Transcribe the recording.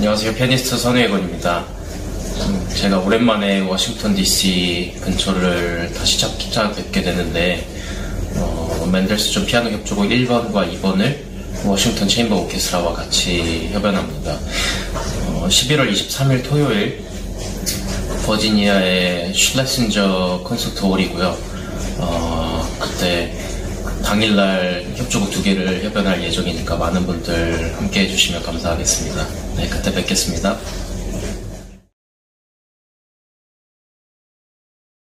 안녕하세요. 피아니스트 선우예건입니다. 제가 오랜만에 워싱턴 DC 근처를 다시 찾아뵙게 되는데 맨델스존 피아노 협주곡 1번과 2번을 워싱턴 체인버 오케스트라와 같이 협연합니다. 11월 23일 토요일 버지니아의 슐레신저 콘서트 홀이고요. 그때 당일날 협주곡 2개를 협연할 예정이니까 많은 분들 함께 해주시면 감사하겠습니다. 네, 그때 뵙겠습니다.